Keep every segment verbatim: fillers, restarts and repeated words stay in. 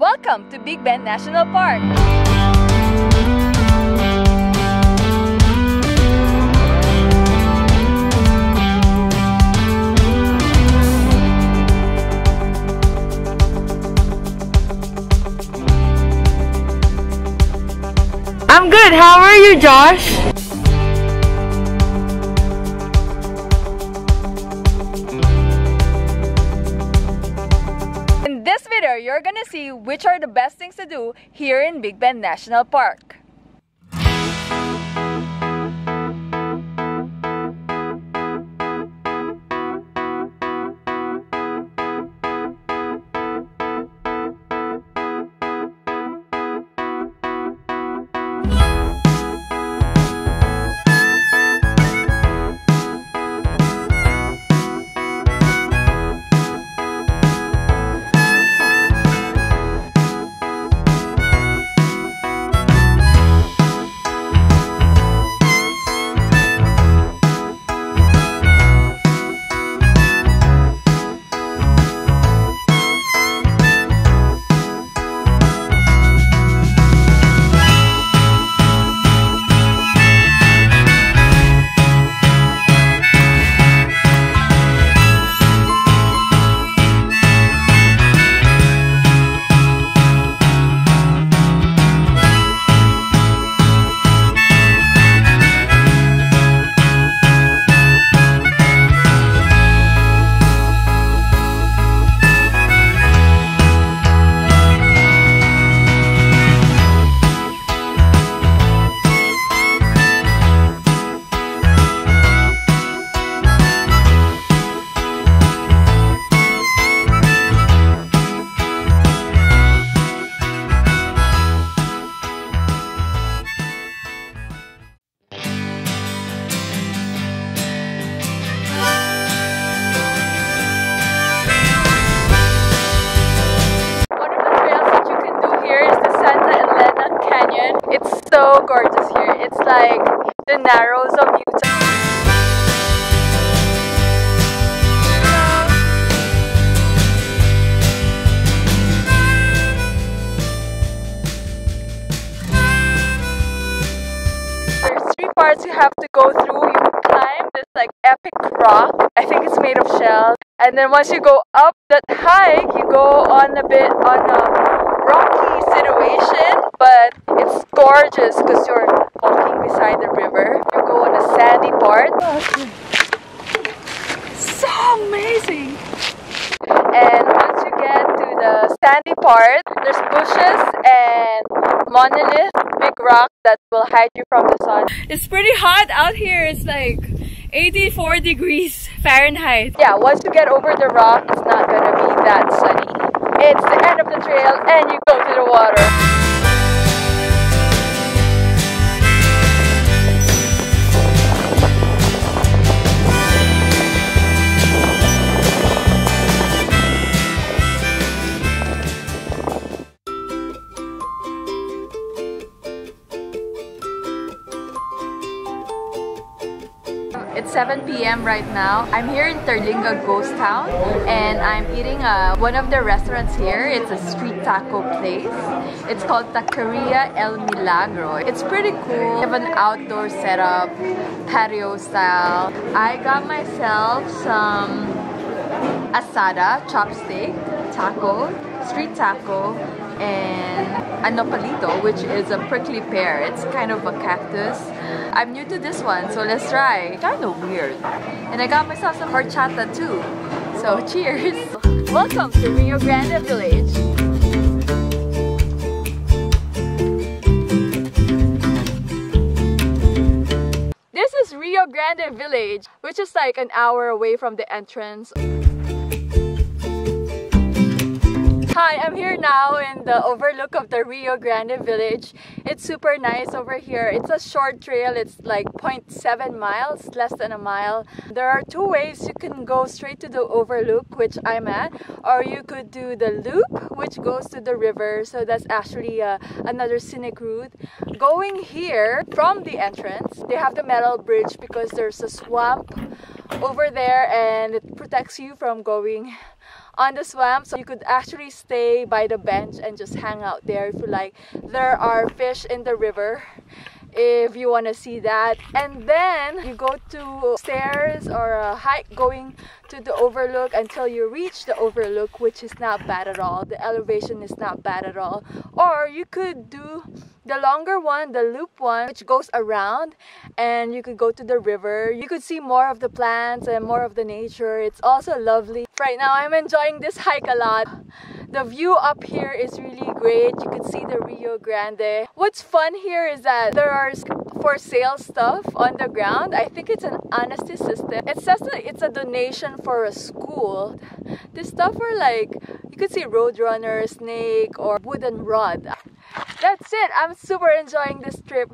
Welcome to Big Bend National Park! I'm good. How are you, Josh? In this video, you're gonna see which are the best things to do here in Big Bend National Park. So gorgeous here. It's like the Narrows of Utah. There's three parts you have to go through. You climb this like epic rock. I think it's made of shell. And then once you go up that hike, you go on a bit on a rocky situation, but it's gorgeous because you're walking beside the river. You go on a sandy part. So amazing! And once you get to the sandy part, there's bushes and monolith, big rock that will hide you from the sun. It's pretty hot out here. It's like eighty-four degrees Fahrenheit. Yeah, once you get over the rock, it's not gonna be that sunny. It's the end of the trail and you go to the water. It's seven p m right now. I'm here in Terlingua Ghost Town and I'm eating uh, one of the restaurants here. It's a street taco place. It's called Taqueria El Milagro. It's pretty cool. They have an outdoor setup, patio style. I got myself some asada, chopstick, taco, street taco, and a nopalito, which is a prickly pear. It's kind of a cactus. I'm new to this one, so let's try. Kind of weird. And I got myself some horchata too. So cheers! Welcome to Rio Grande Village. This is Rio Grande Village, which is like an hour away from the entrance. Hi, I'm here now in the overlook of the Rio Grande Village. It's super nice over here. It's a short trail. It's like zero point seven miles, less than a mile. There are two ways. You can go straight to the overlook, which I'm at, or you could do the loop, which goes to the river. So that's actually uh, another scenic route. Going here from the entrance, they have the metal bridge because there's a swamp over there and it protects you from going on the swamp, so you could actually stay by the bench and just hang out there if you like. There are fish in the river if you want to see that. And then you go to stairs or a hike going to the overlook until you reach the overlook, which is not bad at all. The elevation is not bad at all. Or you could do the longer one, the loop one, which goes around, and you could go to the river. You could see more of the plants and more of the nature. It's also lovely. Right now I'm enjoying this hike a lot. The view up here is really great. You could see the Rio Grande. What's fun here is that there are for sale stuff on the ground. I think it's an honesty system. It says that it's a donation for a school. This stuff are like, you could see roadrunner, snake, or wooden rod. That's it. I'm super enjoying this trip.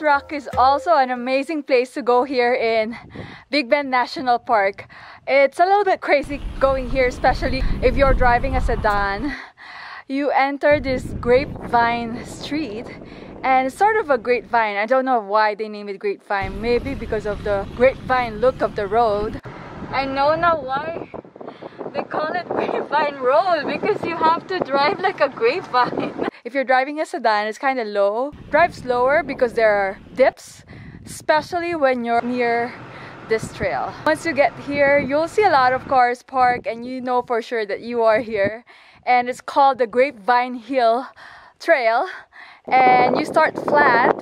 Rock is also an amazing place to go here in Big Bend National Park. It's a little bit crazy going here, especially if you're driving a sedan. You enter this Grapevine Street, and it's sort of a grapevine. I don't know why they name it Grapevine. Maybe because of the grapevine look of the road. I know now why they call it Grapevine Road, because you have to drive like a grapevine. If you're driving a sedan, it's kind of low. Drive slower because there are dips, especially when you're near this trail. Once you get here, you'll see a lot of cars parked, and you know for sure that you are here. And it's called the Grapevine Hill Trail. And you start flat.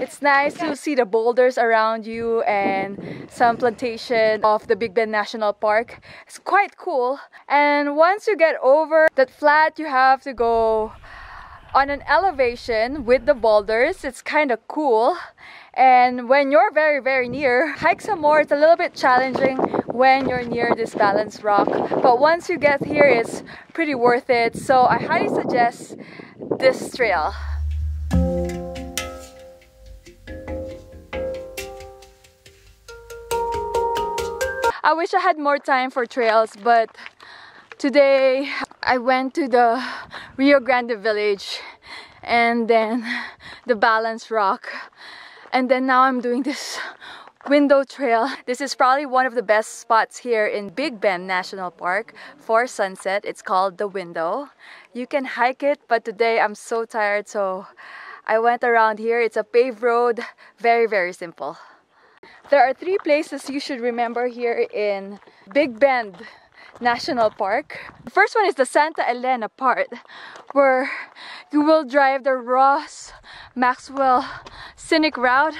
It's nice to see the boulders around you and some plantation of the Big Bend National Park. It's quite cool. And once you get over that flat, you have to go on an elevation with the boulders. It's kind of cool. And when you're very, very near, hike some more. It's a little bit challenging when you're near this balanced rock. But once you get here, it's pretty worth it. So I highly suggest this trail. I wish I had more time for trails, but today I went to the Rio Grande Village and then the Balanced Rock, and then now I'm doing this window trail. This is probably one of the best spots here in Big Bend National Park for sunset. It's called the Window. You can hike it, but today I'm so tired, so I went around here. It's a paved road, very very simple. There are three places you should remember here in Big Bend National Park. The first one is the Santa Elena part, where you will drive the Ross Maxwell Scenic route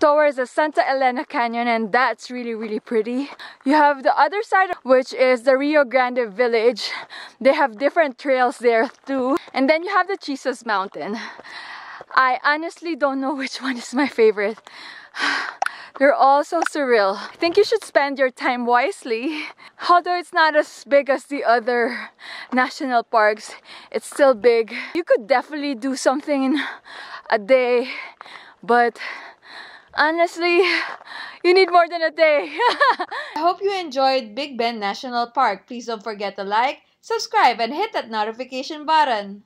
towards the Santa Elena Canyon, and that's really really pretty. You have the other side, which is the Rio Grande Village. They have different trails there too. And then you have the Chisos Mountain. I honestly don't know which one is my favorite. They're all so surreal. I think you should spend your time wisely. Although it's not as big as the other national parks, it's still big. You could definitely do something in a day, but honestly, you need more than a day. I hope you enjoyed Big Bend National Park. Please don't forget to like, subscribe, and hit that notification button.